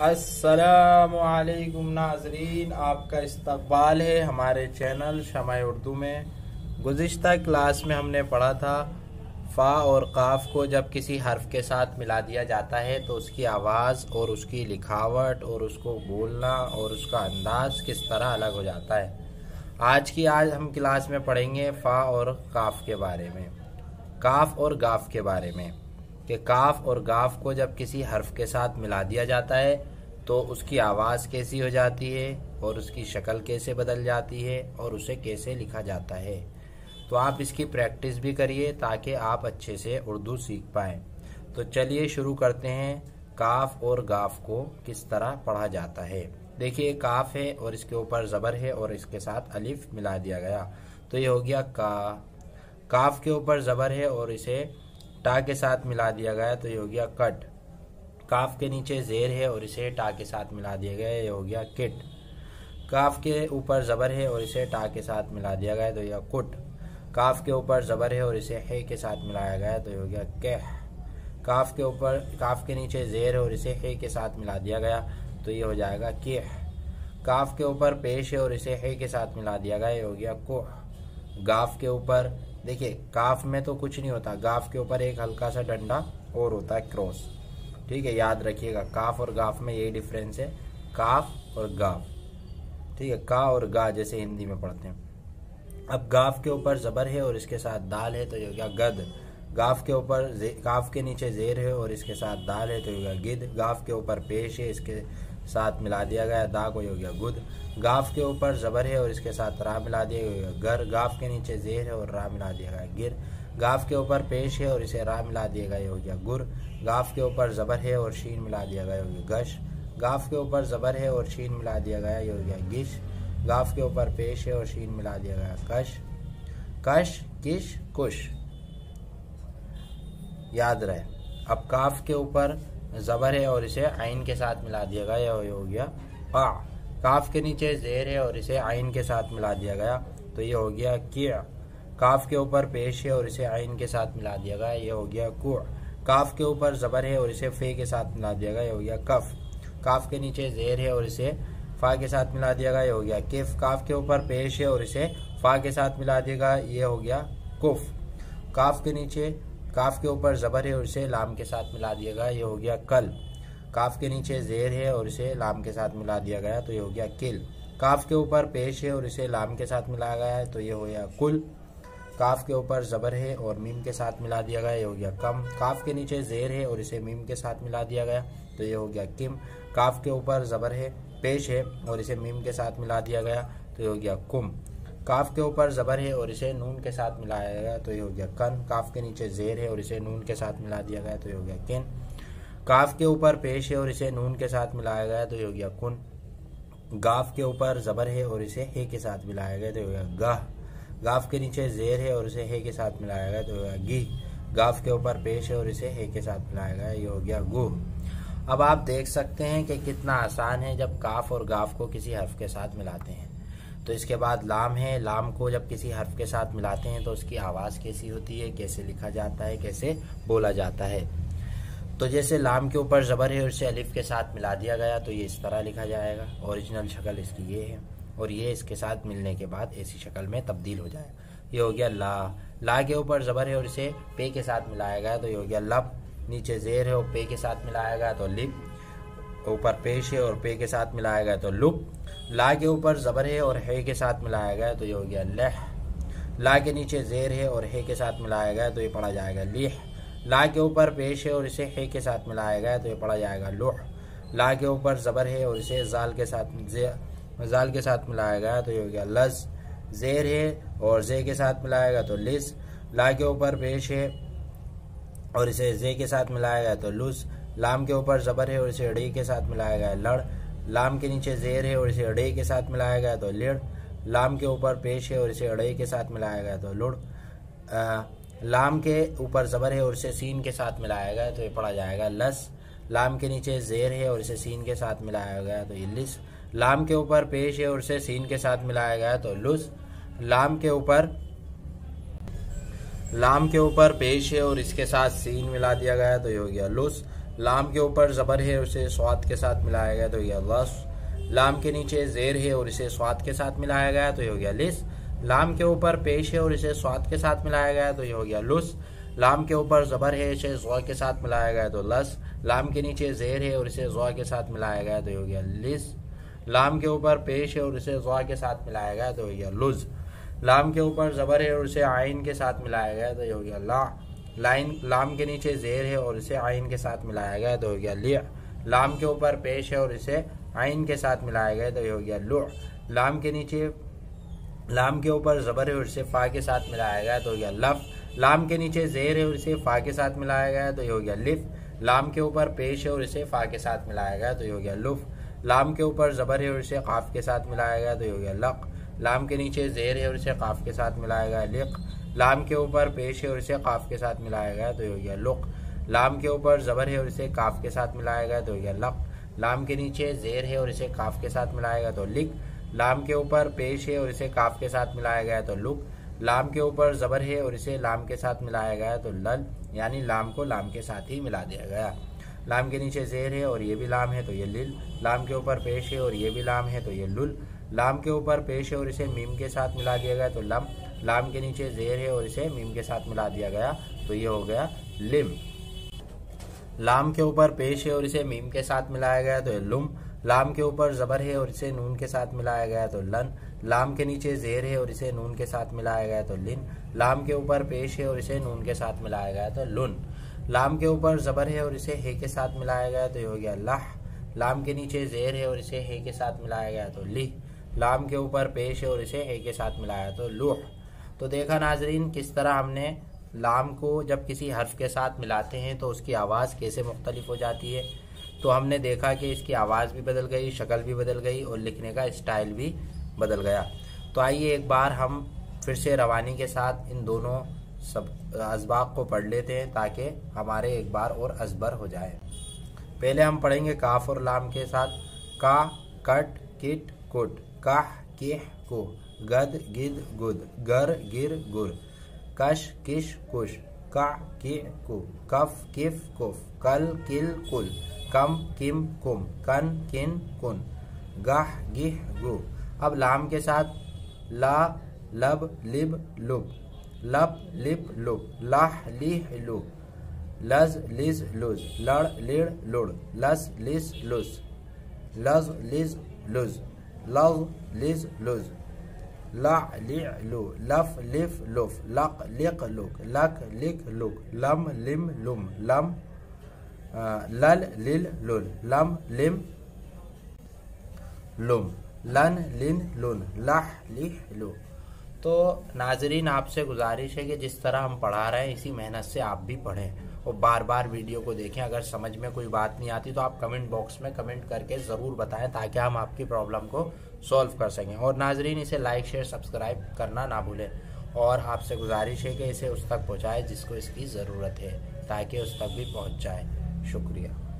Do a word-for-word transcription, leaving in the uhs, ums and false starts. अस्सलाम वालेकुम नाजरीन, आपका इस्तकबाल है हमारे चैनल शमाए उर्दू में। गुज़िश्ता क्लास में हमने पढ़ा था फ़ा और काफ़ को जब किसी हर्फ के साथ मिला दिया जाता है तो उसकी आवाज़ और उसकी लिखावट और उसको बोलना और उसका अंदाज किस तरह अलग हो जाता है। आज की आज हम क्लास में पढ़ेंगे फ़ा और काफ़ के बारे में, काफ़ और गाफ के बारे में कि काफ़ और गाफ को जब किसी हर्फ के साथ मिला दिया जाता है तो उसकी आवाज़ कैसी हो जाती है और उसकी शक्ल कैसे बदल जाती है और उसे कैसे लिखा जाता है। तो आप इसकी प्रैक्टिस भी करिए ताकि आप अच्छे से उर्दू सीख पाएँ। तो चलिए शुरू करते हैं काफ़ और गाफ को किस तरह पढ़ा जाता है। देखिए काफ़ है और इसके ऊपर ज़बर है और इसके साथ अलिफ मिला दिया गया तो ये हो गया का। काफ़ के ऊपर ज़बर है और इसे टा के साथ मिला दिया गया तो ये हो गया कट। काफ़ के नीचे ज़ेर है और इसे टा के साथ मिला दिया गया ये हो गया किट। काफ़ के ऊपर ज़बर है और इसे टा के साथ मिला दिया गया तो यह कुट। काफ़ के ऊपर ज़बर है और इसे हे के साथ मिलाया गया तो ये हो गया कह। काफ़ के ऊपर काफ़ के नीचे ज़ेर है और इसे हे के साथ मिला दिया गया तो ये हो जाएगा केह। काफ़ के ऊपर पेश है और इसे हे के साथ मिला दिया गया ये हो गया कोह। गाफ के ऊपर देखिए काफ में तो कुछ नहीं होता, गाफ के ऊपर एक हल्का सा डंडा और होता है क्रॉस, ठीक है, याद रखिएगा। काफ और गाफ में यही डिफरेंस है, काफ और गाफ, ठीक है, का और गा जैसे हिंदी में पढ़ते हैं। अब गाफ के ऊपर ज़बर है और इसके साथ दाल है तो ये हो गया गद। गाफ के ऊपर काफ के नीचे ज़ेर है और इसके साथ दाल है तो ये हो गया गिद। गाफ के ऊपर पेश है इसके साथ मिला दिया गया दा को हो गया गुद। गाफ के ऊपर ज़बर है और इसके साथ रा मिला दिया गया गर। गाफ के नीचे ज़ेर है और रा मिला दिया गया गिर। गाफ के ऊपर पेश है और इसे रा मिला दिया गया हो गया गुर। गाफ के ऊपर ज़बर है और शीन मिला दिया गया हो गया गश। गाफ के ऊपर ज़बर है और शीन मिला दिया गया ये हो गया गिश। गाफ के ऊपर पेश है और शीन मिला दिया गया कश। कश किश कुश, याद रहे। अब काफ के ऊपर ज़बर है और इसे आइन के साथ मिला दिया गया यह हो गया का। काफ के नीचे ज़ेर है और इसे आइन के साथ मिला दिया गया तो ये हो गया किया। काफ के ऊपर पेश है और इसे आइन के साथ मिला दिया गया ये हो गया कु। काफ के ऊपर ज़बर है और इसे फे के साथ मिला दिया गया ये हो गया कफ। काफ के नीचे ज़ेर है और इसे फ़ा के साथ मिला दिया गया ये हो गया किफ। काफ के ऊपर पेश है और इसे फ़ा के साथ मिला दिया गया ये हो गया कुफ। काफ के नीचे काफ़ के ऊपर ज़बर है और इसे लाम के साथ मिला दिया गया ये हो गया कल। काफ़ के नीचे ज़ेर है और इसे लाम के साथ मिला दिया गया तो ये हो गया किल। काफ़ के ऊपर पेश है और इसे लाम के साथ मिलाया गया है तो ये हो गया कुल। काफ़ के ऊपर ज़बर है और मीम के साथ मिला दिया गया ये हो गया कम। काफ़ के नीचे ज़ेर है और इसे मीम के साथ मिला दिया गया तो ये हो गया किम। काफ़ के ऊपर ज़बर है पेश है और इसे मीम के साथ मिला दिया गया तो ये हो गया कुम। काफ़ के ऊपर ज़बर है और इसे नून के साथ मिलाया गया तो ये हो गया कन। काफ़ के नीचे ज़ेर है और इसे नून के साथ मिला दिया गया तो ये हो गया किन। काफ़ के ऊपर पेश है और इसे नून के साथ मिलाया गया तो ये हो गया कुन। गाफ के ऊपर ज़बर है और इसे हे के साथ मिलाया गया तो ये हो गया गाह। गाफ के नीचे ज़ेर है और इसे हे के साथ मिलाया गया तो हो गया गी। गाफ के ऊपर पेश है और इसे हे के साथ मिलाया गया ये हो गया गुह। अब आप देख सकते हैं कि कितना आसान है जब काफ़ और गाफ को किसी हर्फ के साथ मिलाते हैं। तो इसके बाद लाम है, लाम को जब किसी हर्फ के साथ मिलाते हैं तो उसकी आवाज़ कैसी होती है, कैसे लिखा जाता है, कैसे बोला जाता है। तो जैसे लाम के ऊपर ज़बर है और इसे अलिफ के साथ मिला दिया गया तो ये इस तरह लिखा जाएगा, ओरिजिनल शक्ल इसकी ये है, और ये इसके साथ मिलने के बाद ऐसी शक्ल में तब्दील हो जाएगा। ये हो गया ला। ला के ऊपर ज़बर है और इसे पे के साथ मिलाया गया तो ये हो गया लब। नीचे ज़ेर है और पे के साथ मिलाया गया तो लिप। ऊपर पेश है और पे के साथ मिलाया गया तो लुप। ला के ऊपर ज़बर है और हे के साथ मिलाया गया तो ये हो गया लह। ला के नीचे ज़ेर है और हे के साथ मिलाया गया तो ये पढ़ा जाएगा लिह। ला के ऊपर पेश है और इसे हे के साथ मिलाया गया तो ये पढ़ा जाएगा लुह। ला के ऊपर ज़बर है और इसे जाल के साथ जाल के साथ मिलाया गया तो ये हो गया लज। ज़ेर है और जे के साथ मिलाया गया तो लिस। ला के ऊपर पेश है और इसे जे के साथ मिलाया गया तो लुस। लाम के ऊपर ज़बर है और इसे डे के साथ मिलाया गया लड़। लाम के नीचे ज़ेर है और इसे डे के साथ मिलाया गया तो लिड़। लाम के ऊपर पेश है और इसे डे के साथ मिलाया गया तो लुड़। लाम के ऊपर ज़बर है और इसे सीन के साथ मिलाया गया तो ये पढ़ा जाएगा लस। लाम के नीचे ज़ेर है और इसे सीन के साथ मिलाया गया तो ये लिस। लाम के ऊपर पेश है और इसे सीन के साथ मिलाया गया तो लुस। लाम के ऊपर लाम के ऊपर पेश है और इसके साथ सीन मिला दिया गया तो ये हो गया लुस। लाम के ऊपर ज़बर है, उसे स्वाद के साथ मिलाया गया तो यह लस। लाम के नीचे ज़ेर है और इसे स्वाद के साथ मिलाया गया तो यह हो गया लिस। लाम के ऊपर पेश है और इसे स्वाद के साथ मिलाया गया तो यह हो गया लुस। लाम के ऊपर ज़बर है, इसे ज़ो के साथ मिलाया गया तो लस। लाम के नीचे ज़ेर है और इसे ज़ो के साथ मिलाया गया तो यह हो गया लिस। लाम के ऊपर पेश है और इसे ज़ो के साथ मिलाया गया तो हो गया लुज। लाम के ऊपर ज़बर है और इसे आइन के साथ मिलाया गया तो यह हो गया ला। लाइन लाम के नीचे ज़ेर है और इसे आइन के साथ मिलाया गया तो हो गया लिया। लाम के ऊपर पेश है और इसे आइन के साथ मिलाया गया तो यह हो गया लु। लाम के नीचे लाम के ऊपर ज़बर है और इसे फ़ा के साथ मिलाया गया तो हो गया लफ। लाम के नीचे ज़ेर है और इसे फ़ा के साथ मिलाया गया तो यह हो गया लिफ। लाम के ऊपर पेश है और इसे फ़ा के साथ मिलाया गया तो यह हो गया लुफ। लाम के ऊपर ज़बर है और इसे काफ़ के साथ मिलाया गया तो यह हो गया लक। लाम के नीचे ज़ेर है और इसे काफ़ के साथ मिलाया गया लिक। लाम के ऊपर पेश है और इसे काफ़ के साथ मिलाया गया तो यह हो गया लुक। लाम के ऊपर ज़बर है और इसे काफ़ के साथ मिलाया गया तो हो गया लक। लाम के नीचे ज़ेर है और इसे काफ़ के साथ मिलाया गया तो लिक। लाम के ऊपर पेश है और इसे काफ़ के साथ मिलाया गया तो लुक। लाम के ऊपर ज़बर है और इसे लाम के साथ मिलाया गया तो लल, यानी लाम को लाम के साथ ही मिला दिया गया। लाम के नीचे ज़ेर है और ये भी लाम है तो ये लिल। लाम के ऊपर पेश है और ये भी लाम है तो ये लुल। लाम के ऊपर पेश है और इसे मीम के साथ मिला दिया गया तो लम। लाम के नीचे ज़ेर है और इसे मीम के साथ मिला दिया गया तो ये हो गया लिम। लाम के ऊपर पेश है और इसे मीम के साथ मिलाया गया तो ये लुम। लाम के ऊपर ज़बर है और इसे नून के साथ मिलाया गया तो लन। लाम के नीचे ज़ेर है और इसे नून के साथ मिलाया गया तो लिन। लाम के ऊपर पेश है और इसे नून के साथ मिलाया गया तो लुन। लाम के ऊपर ज़बर है और इसे हे के साथ मिलाया गया तो ये हो गया लाह। लाम के नीचे ज़ेर है और इसे हे के साथ मिलाया गया तो ली। लाम के ऊपर पेश है और इसे हे के साथ मिलाया तो लूह। तो देखा नाजरीन, किस तरह हमने लाम को जब किसी हर्फ के साथ मिलाते हैं तो उसकी आवाज़ कैसे मुख्तलिफ हो जाती है। तो हमने देखा कि इसकी आवाज़ भी बदल गई, शक्ल भी बदल गई और लिखने का स्टाइल भी बदल गया। तो आइए एक बार हम फिर से रवानी के साथ इन दोनों सब असबाक को पढ़ लेते हैं ताकि हमारे एक बार और असबर हो जाए। पहले हम पढ़ेंगे काफ और लाम के साथ। का कट किट कुट। काह किह को। गद गिद गुद। गर गिर गुर। कश किश कुश। का कि को। कफ किफ कुफ। कल किल कुल। कम किम कुम। कन किन कुन। गाह गिह गु। अब लाम के साथ ला लब लिब लुब। लब लिप लुब। लाह लिह लुब। लज लिज लुज। लड़ लिड़ लुड़। लस लिस लुज। लज लिज लुज। लव लिज लुज। ला लिअ लु। लफ लिफ लुफ। लक लिक लुक। लक लिक लुक। लम लिम लुम। लम लल लिल लुल। लम लिम लुम। लन लिन लुन। लह लिह लु। तो नाजरीन, आपसे गुजारिश है कि जिस तरह हम पढ़ा रहे हैं इसी मेहनत से आप भी पढ़ें और बार बार वीडियो को देखें। अगर समझ में कोई बात नहीं आती तो आप कमेंट बॉक्स में कमेंट करके ज़रूर बताएं ताकि हम आपकी प्रॉब्लम को सॉल्व कर सकें। और नाजरीन, इसे लाइक शेयर सब्सक्राइब करना ना भूलें और आपसे गुजारिश है कि इसे उस तक पहुँचाएँ जिसको इसकी ज़रूरत है ताकि उस तक भी पहुँच जाए। शुक्रिया।